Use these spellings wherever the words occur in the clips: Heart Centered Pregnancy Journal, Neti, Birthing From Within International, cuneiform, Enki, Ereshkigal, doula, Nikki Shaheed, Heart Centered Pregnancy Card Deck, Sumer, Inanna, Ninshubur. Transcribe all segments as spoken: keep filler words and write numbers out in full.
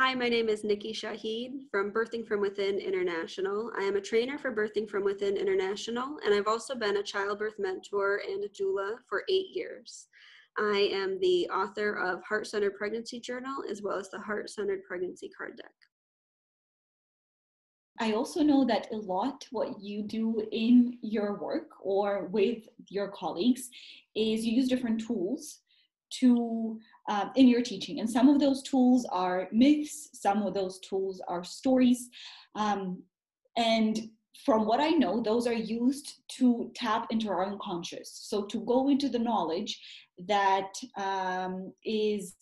Hi, my name is Nikki Shaheed from Birthing From Within International. I am a trainer for Birthing From Within International, and I've also been a childbirth mentor and a doula for eight years. I am the author of Heart Centered Pregnancy Journal, as well as the Heart Centered Pregnancy Card Deck. I also know that a lot what you do in your work or with your colleagues is you use different tools to uh, in your teaching, and some of those tools are myths, some of those tools are stories, um, and from what I know, those are used to tap into our unconscious, so to go into the knowledge that um, is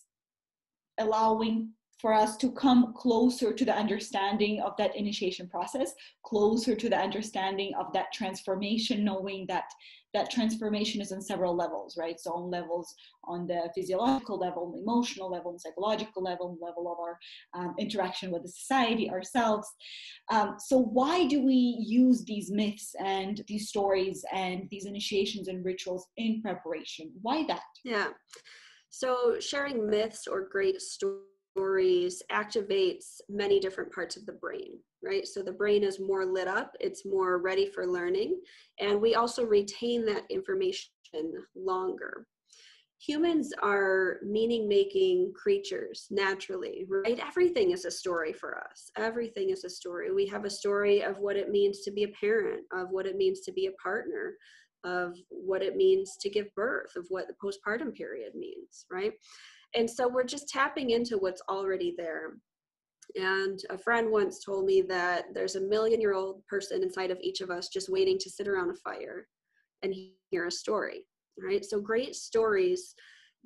allowing for us to come closer to the understanding of that initiation process, closer to the understanding of that transformation, knowing that that transformation is on several levels, right? So on levels, on the physiological level, emotional level, and psychological level, level of our um, interaction with the society, ourselves. Um, so why do we use these myths and these stories and these initiations and rituals in preparation? Why that? Yeah, so sharing myths or great stories Stories activates many different parts of the brain, right? So the brain is more lit up, it's more ready for learning, and we also retain that information longer. Humans are meaning-making creatures naturally, right? Everything is a story for us. Everything is a story. We have a story of what it means to be a parent, of what it means to be a partner, of what it means to give birth, of what the postpartum period means, right? And so we're just tapping into what's already there. And a friend once told me that there's a million-year-old person inside of each of us just waiting to sit around a fire and hear a story, right? So great stories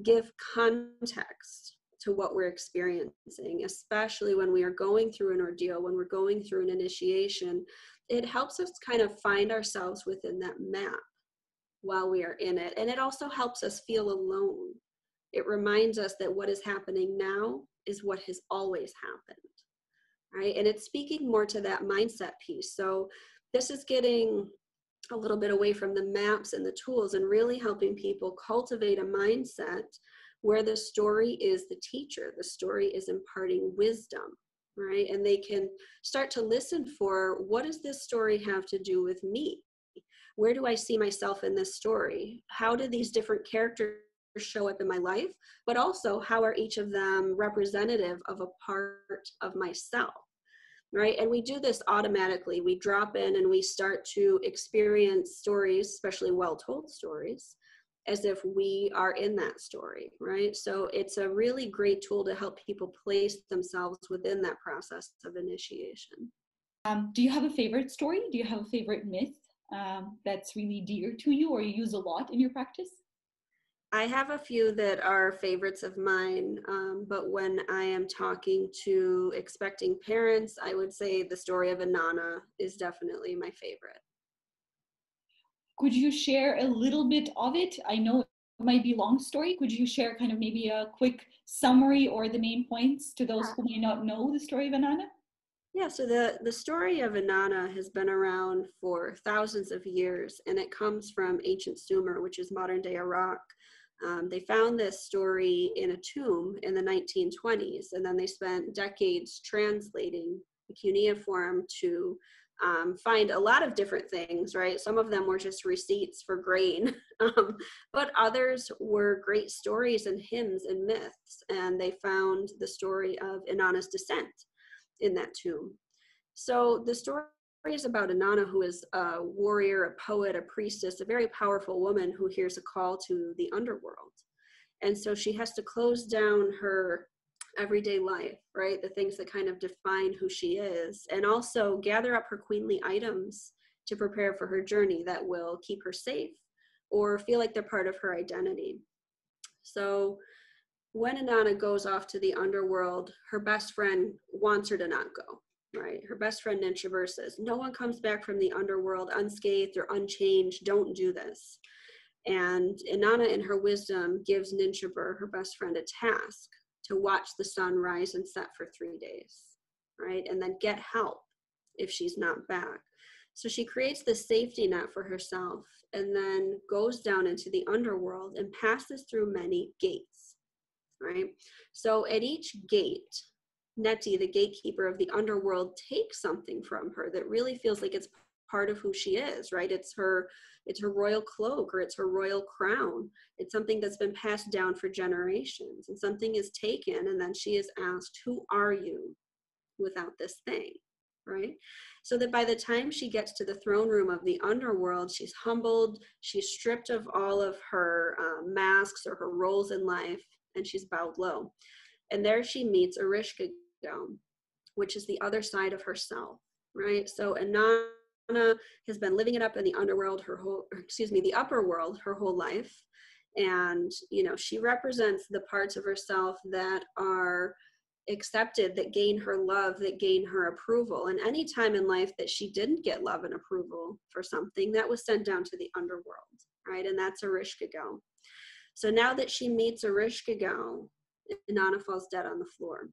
give context to what we're experiencing, especially when we are going through an ordeal, when we're going through an initiation. It helps us kind of find ourselves within that map while we are in it. And it also helps us feel alone. It reminds us that what is happening now is what has always happened, right? And it's speaking more to that mindset piece. So this is getting a little bit away from the maps and the tools and really helping people cultivate a mindset where the story is the teacher, the story is imparting wisdom, right? And they can start to listen for, what does this story have to do with me? Where do I see myself in this story? How do these different characters show up in my life, but also how are each of them representative of a part of myself, right? And we do this automatically. We drop in and we start to experience stories, especially well-told stories, as if we are in that story, right? So it's a really great tool to help people place themselves within that process of initiation. Um, do you have a favorite story? Do you have a favorite myth um, that's really dear to you or you use a lot in your practice? I have a few that are favorites of mine, um, but when I am talking to expecting parents, I would say the story of Inanna is definitely my favorite. Could you share a little bit of it? I know it might be a long story. Could you share kind of maybe a quick summary or the main points to those who may not know the story of Inanna? Yeah, so the, the story of Inanna has been around for thousands of years, and it comes from ancient Sumer, which is modern-day Iraq. Um, they found this story in a tomb in the nineteen twenties, and then they spent decades translating the cuneiform to um, find a lot of different things, right? Some of them were just receipts for grain, um, but others were great stories and hymns and myths, and they found the story of Inanna's descent in that tomb. So the story is about Inanna, who is a warrior, a poet, a priestess, a very powerful woman who hears a call to the underworld. And so she has to close down her everyday life, right? The things that kind of define who she is, and also gather up her queenly items to prepare for her journey that will keep her safe or feel like they're part of her identity. So when Inanna goes off to the underworld, her best friend wants her to not go. Right, her best friend Ninshubur says, no one comes back from the underworld unscathed or unchanged, don't do this. And Inanna in her wisdom gives Ninshubur, her best friend, a task to watch the sun rise and set for three days, right? And then get help if she's not back. So she creates this safety net for herself and then goes down into the underworld and passes through many gates, right? So at each gate, Neti, the gatekeeper of the underworld, take something from her that really feels like it's part of who she is, right? It's her, it's her royal cloak, or it's her royal crown. It's something that's been passed down for generations, and something is taken, and then she is asked, who are you without this thing, right? So that by the time she gets to the throne room of the underworld, she's humbled, she's stripped of all of her uh, masks or her roles in life, and she's bowed low. And there she meets Ereshkigal, which is the other side of herself, right? So Inanna has been living it up in the underworld, her whole, excuse me, the upper world, her whole life. And, you know, she represents the parts of herself that are accepted, that gain her love, that gain her approval. And any time in life that she didn't get love and approval for something, that was sent down to the underworld, right? And that's Ereshkigal. So now that she meets Ereshkigal, Inanna falls dead on the floor,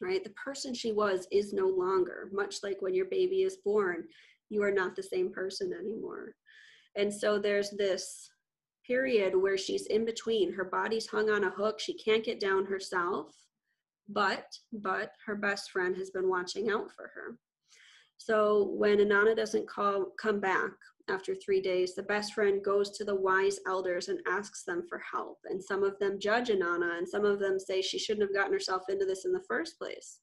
right? The person she was is no longer, much like when your baby is born, you are not the same person anymore. And so there's this period where she's in between. Her body's hung on a hook. She can't get down herself, but, but her best friend has been watching out for her. So when Inanna doesn't call, come back after three days, the best friend goes to the wise elders and asks them for help. And some of them judge Inanna, and some of them say she shouldn't have gotten herself into this in the first place.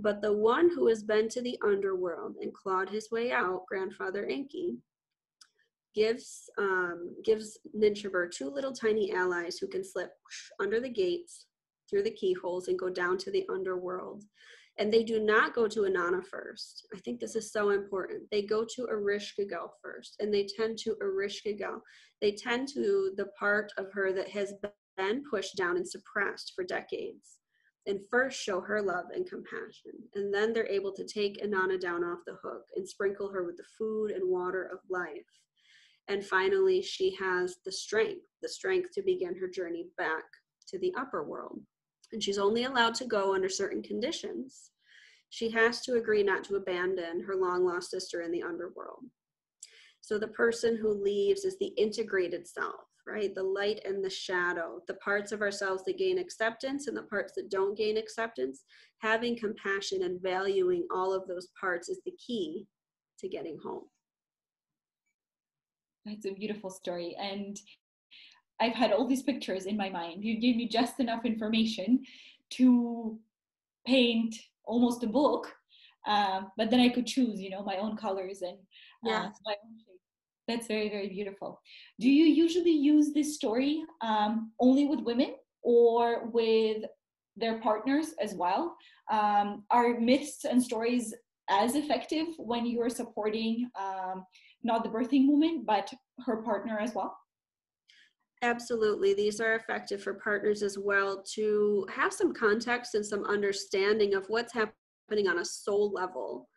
But the one who has been to the underworld and clawed his way out, grandfather Enki, gives, um, gives Ninshubur two little tiny allies who can slip under the gates, through the keyholes, and go down to the underworld. And they do not go to Inanna first. I think this is so important. They go to Ereshkigal first, and they tend to Ereshkigal. They tend to the part of her that has been pushed down and suppressed for decades, and first show her love and compassion. And then they're able to take Inanna down off the hook and sprinkle her with the food and water of life. And finally, she has the strength, the strength to begin her journey back to the upper world. And she's only allowed to go under certain conditions. She has to agree not to abandon her long-lost sister in the underworld. So the person who leaves is the integrated self, right? The light and the shadow, the parts of ourselves that gain acceptance and the parts that don't gain acceptance. Having compassion and valuing all of those parts is the key to getting home. That's a beautiful story. And I've had all these pictures in my mind. You gave me just enough information to paint almost a book, uh, but then I could choose, you know, my own colors and uh, yeah. my own shape. That's very, very beautiful. Do you usually use this story um, only with women or with their partners as well? Um, are myths and stories as effective when you are supporting um, not the birthing woman, but her partner as well? Absolutely. These are effective for partners as well, to have some context and some understanding of what's happening on a soul level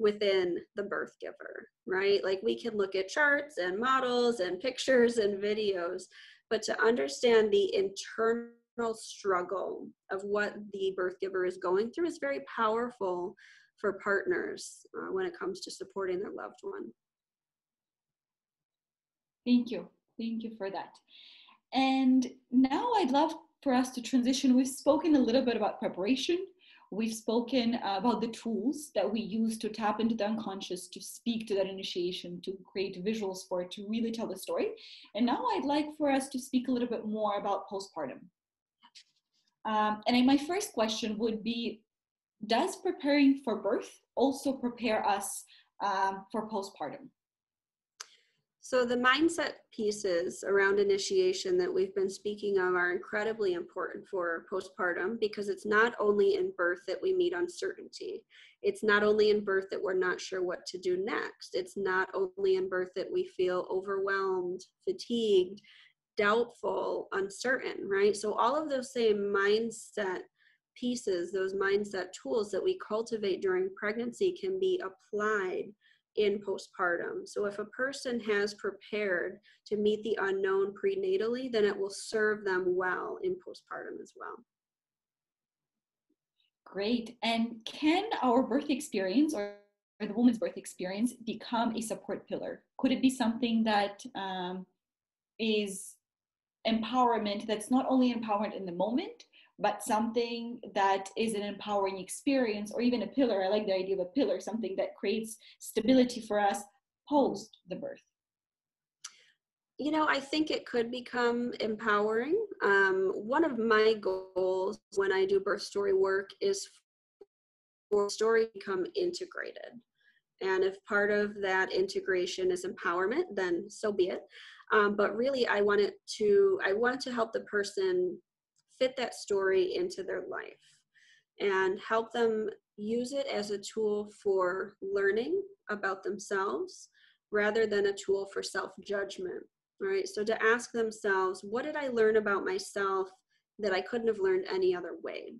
within the birth giver, right? Like, we can look at charts and models and pictures and videos, but to understand the internal struggle of what the birth giver is going through is very powerful for partners uh, when it comes to supporting their loved one. Thank you. Thank you for that. And now I'd love for us to transition. We've spoken a little bit about preparation. We've spoken about the tools that we use to tap into the unconscious, to speak to that initiation, to create visuals for it, to really tell the story. And now I'd like for us to speak a little bit more about postpartum. Um, and my first question would be, does preparing for birth also prepare us um, for postpartum? So the mindset pieces around initiation that we've been speaking of are incredibly important for postpartum, because it's not only in birth that we meet uncertainty. It's not only in birth that we're not sure what to do next. It's not only in birth that we feel overwhelmed, fatigued, doubtful, uncertain, right? So all of those same mindset pieces, those mindset tools that we cultivate during pregnancy can be applied in postpartum. So if a person has prepared to meet the unknown prenatally, then it will serve them well in postpartum as well. Great. And can our birth experience, or the woman's birth experience, become a support pillar? Could it be something that um, is empowerment that's not only empowerment in the moment, but something that is an empowering experience, or even a pillar. I like the idea of a pillar, something that creates stability for us post the birth. You know, I think it could become empowering. Um, one of my goals when I do birth story work is for story to become integrated. And if part of that integration is empowerment, then so be it. Um, but really, I want it to, I want to help the person fit that story into their life and help them use it as a tool for learning about themselves rather than a tool for self-judgment, right? So to ask themselves, what did I learn about myself that I couldn't have learned any other way?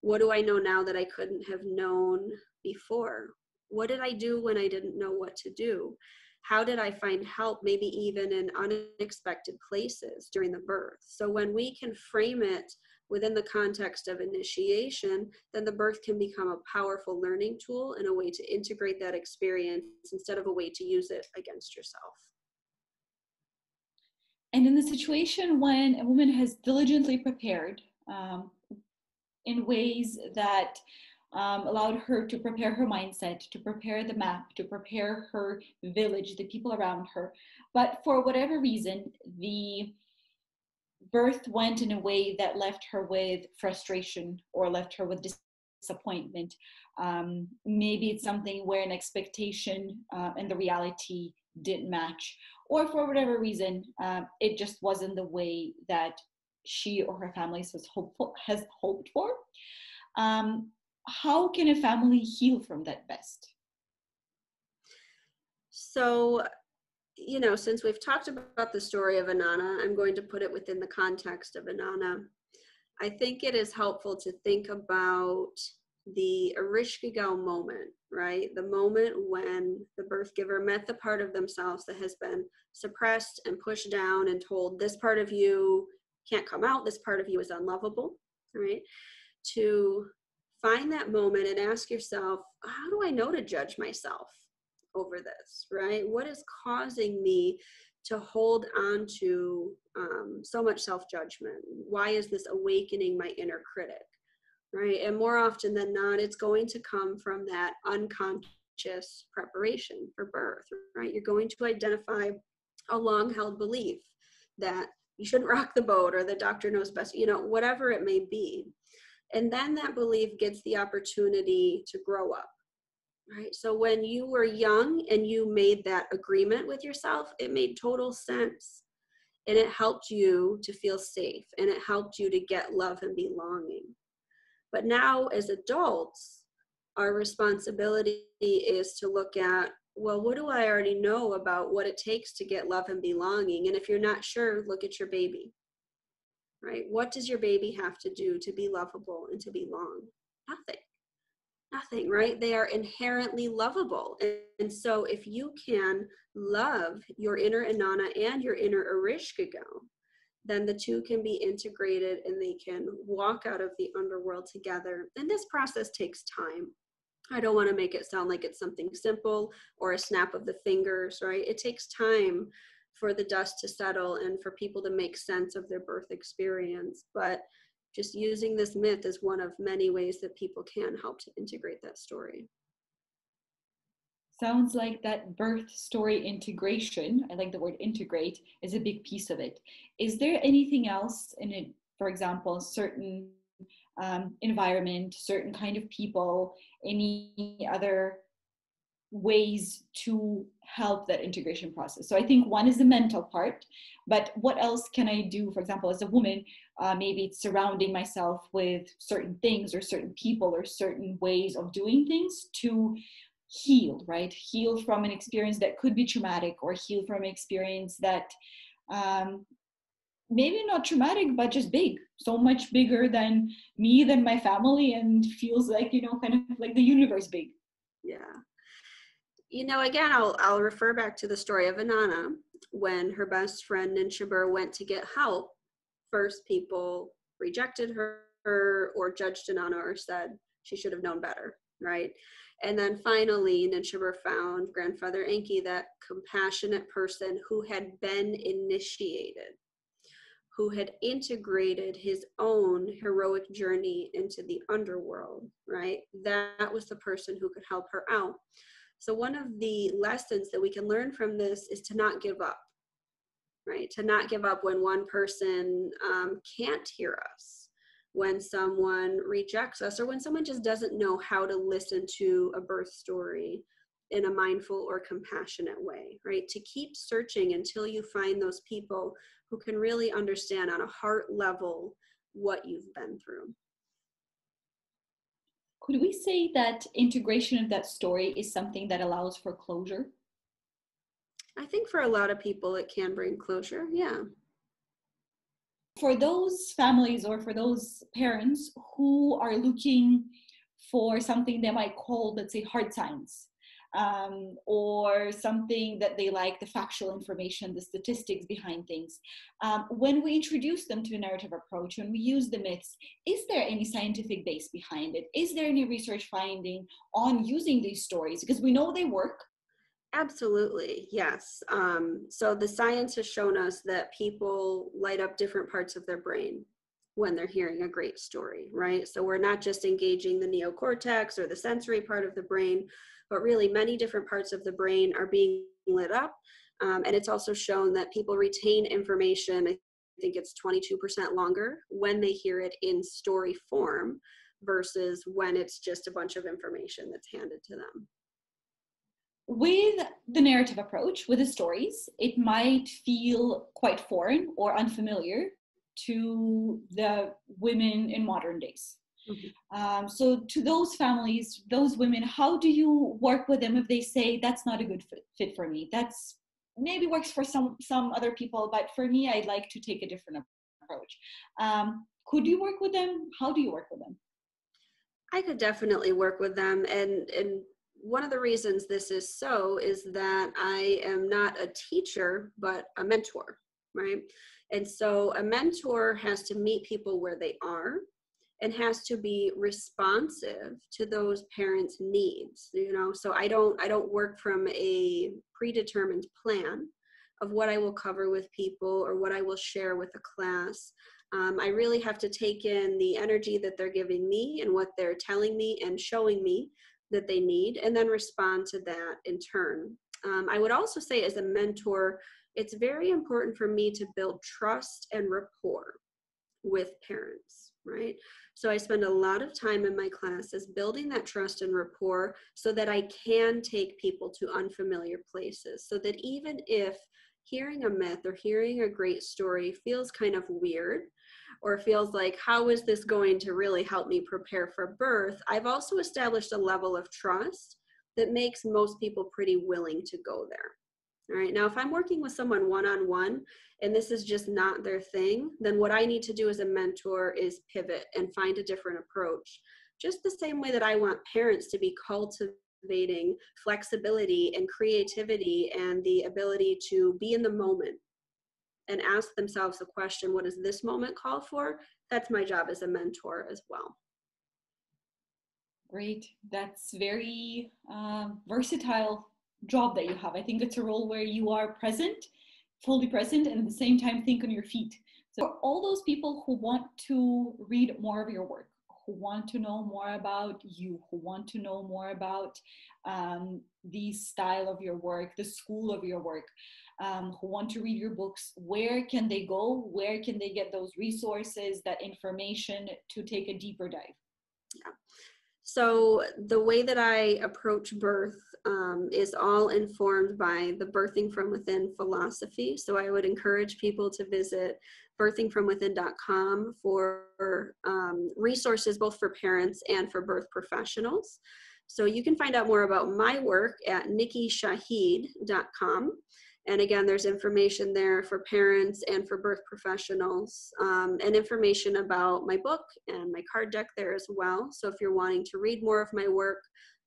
What do I know now that I couldn't have known before? What did I do when I didn't know what to do? How did I find help, maybe even in unexpected places during the birth? So when we can frame it within the context of initiation, then the birth can become a powerful learning tool and a way to integrate that experience instead of a way to use it against yourself. And in the situation when a woman has diligently prepared um, in ways that Um, allowed her to prepare her mindset, to prepare the map, to prepare her village, the people around her. But for whatever reason, the birth went in a way that left her with frustration or left her with disappointment. Um, maybe it's something where an expectation uh, and the reality didn't match. Or for whatever reason, uh, it just wasn't the way that she or her family was hopeful, has hoped for. Um, How can a family heal from that best? So, you know, since we've talked about the story of Inanna, I'm going to put it within the context of Inanna. I think it is helpful to think about the Ereshkigal moment, right? The moment when the birth giver met the part of themselves that has been suppressed and pushed down and told, this part of you can't come out, this part of you is unlovable, right? To find that moment and ask yourself, how do I know to judge myself over this, right? What is causing me to hold on to um, so much self-judgment? Why is this awakening my inner critic, right? And more often than not, it's going to come from that unconscious preparation for birth, right? You're going to identify a long-held belief that you shouldn't rock the boat or the doctor knows best, you know, whatever it may be. And then that belief gets the opportunity to grow up, right? So when you were young and you made that agreement with yourself, it made total sense. And it helped you to feel safe. And it helped you to get love and belonging. But now as adults, our responsibility is to look at, well, what do I already know about what it takes to get love and belonging? And if you're not sure, look at your baby. Right? What does your baby have to do to be lovable and to belong? Nothing. Nothing, right? They are inherently lovable. And, and so if you can love your inner Inanna and your inner Ereshkigal, then the two can be integrated and they can walk out of the underworld together. And this process takes time. I don't want to make it sound like it's something simple or a snap of the fingers, right? It takes time for the dust to settle and for people to make sense of their birth experience. But just using this myth is one of many ways that people can help to integrate that story. Sounds like that birth story integration, I like the word integrate, is a big piece of it. Is there anything else in it, for example, certain um, environment, certain kind of people, any other ways to help that integration process? So I think one is the mental part, but what else can I do, for example, as a woman? Uh, maybe it's surrounding myself with certain things or certain people or certain ways of doing things to heal, right? Heal from an experience that could be traumatic, or heal from an experience that um, maybe not traumatic, but just big, so much bigger than me, than my family, and feels like, you know, kind of like the universe big. Yeah. You know, again, I'll, I'll refer back to the story of Inanna. When her best friend Ninshubur went to get help, first people rejected her or judged Inanna or said she should have known better, right? And then finally, Ninshubur found grandfather Enki, that compassionate person who had been initiated. who had integrated his own heroic journey into the underworld, right? That was the person who could help her out. So one of the lessons that we can learn from this is to not give up, right? To not give up when one person um, can't hear us, when someone rejects us, or when someone just doesn't know how to listen to a birth story in a mindful or compassionate way, right? To keep searching until you find those people who can really understand on a heart level what you've been through. Could we say that integration of that story is something that allows for closure? I think for a lot of people it can bring closure, yeah. For those families or for those parents who are looking for something they might call, let's say, hard science, Um, or something that they like, the factual information, the statistics behind things. Um, when we introduce them to a narrative approach, when we use the myths, is there any scientific base behind it? Is there any research finding on using these stories? Because we know they work. Absolutely, yes. Um, so the science has shown us that people light up different parts of their brain when they're hearing a great story, right? So we're not just engaging the neocortex or the sensory part of the brain, but really many different parts of the brain are being lit up. Um, and it's also shown that people retain information, I think it's twenty-two percent longer, when they hear it in story form versus when it's just a bunch of information that's handed to them. With the narrative approach, with the stories, it might feel quite foreign or unfamiliar to the women in modern days. Mm-hmm. Um, so to those families, those women, how do you work with them if they say, that's not a good fit for me? That's maybe works for some, some other people, but for me, I'd like to take a different approach. Um, could you work with them? How do you work with them? I could definitely work with them. And, and one of the reasons this is so is that I am not a teacher, but a mentor, right? And so a mentor has to meet people where they are and has to be responsive to those parents' needs, you know? So I don't, I don't work from a predetermined plan of what I will cover with people or what I will share with the class. Um, I really have to take in the energy that they're giving me and what they're telling me and showing me that they need, and then respond to that in turn. Um, I would also say as a mentor, it's very important for me to build trust and rapport with parents, right? So I spend a lot of time in my classes building that trust and rapport so that I can take people to unfamiliar places, so that even if hearing a myth or hearing a great story feels kind of weird or feels like, how is this going to really help me prepare for birth? I've also established a level of trust that makes most people pretty willing to go there. All right, now if I'm working with someone one-on-one and this is just not their thing, then what I need to do as a mentor is pivot and find a different approach. Just the same way that I want parents to be cultivating flexibility and creativity and the ability to be in the moment and ask themselves the question, what does this moment call for? That's my job as a mentor as well. Great, that's very um, versatile job that you have. I think it's a role where you are present, fully present, and at the same time think on your feet. So for all those people who want to read more of your work, who want to know more about you, who want to know more about um, the style of your work, the school of your work, um, who want to read your books, where can they go? Where can they get those resources, that information to take a deeper dive? Yeah. So the way that I approach birth um, is all informed by the Birthing From Within philosophy. So I would encourage people to visit birthing from within dot com for um, resources both for parents and for birth professionals. So you can find out more about my work at nikki shaheed dot com. And again, there's information there for parents and for birth professionals, um, and information about my book and my card deck there as well. So if you're wanting to read more of my work,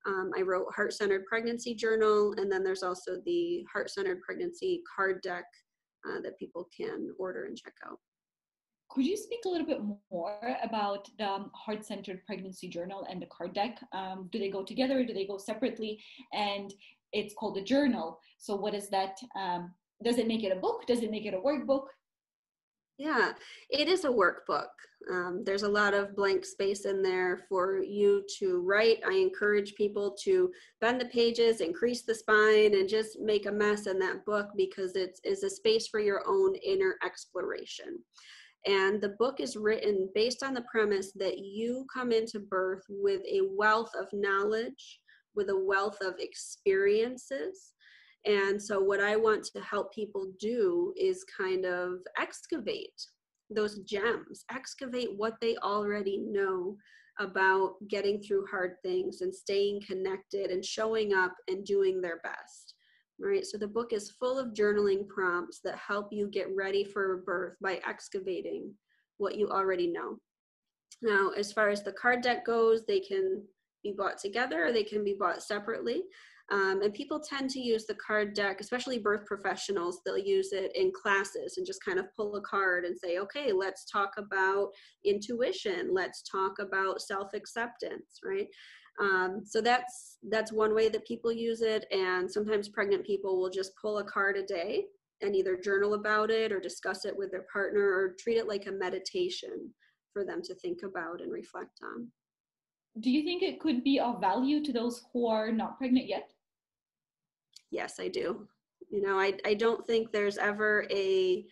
um, I wrote Heart Centered Pregnancy Journal, and then there's also the Heart Centered Pregnancy Card Deck uh, that people can order and check out. Could you speak a little bit more about the um, Heart Centered Pregnancy Journal and the card deck? Um, do they go together? Do they go separately? And it's called a journal. So what is that? Um, does it make it a book? Does it make it a workbook? Yeah, it is a workbook. Um, there's a lot of blank space in there for you to write. I encourage people to bend the pages, increase the spine, and just make a mess in that book, because it is a space for your own inner exploration. And the book is written based on the premise that you come into birth with a wealth of knowledge, with a wealth of experiences. And so what I want to help people do is kind of excavate those gems, excavate what they already know about getting through hard things and staying connected and showing up and doing their best. All right, so the book is full of journaling prompts that help you get ready for birth by excavating what you already know. Now, as far as the card deck goes, they can be bought together or they can be bought separately. Um, and people tend to use the card deck, especially birth professionals, they'll use it in classes and just kind of pull a card and say, okay, let's talk about intuition. Let's talk about self-acceptance, right? Um, so that's, that's one way that people use it. And sometimes pregnant people will just pull a card a day and either journal about it or discuss it with their partner or treat it like a meditation for them to think about and reflect on. Do you think it could be of value to those who are not pregnant yet? Yes, I do. You know, I, I don't think there's ever a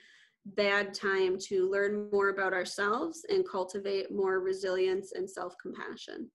bad time to learn more about ourselves and cultivate more resilience and self-compassion.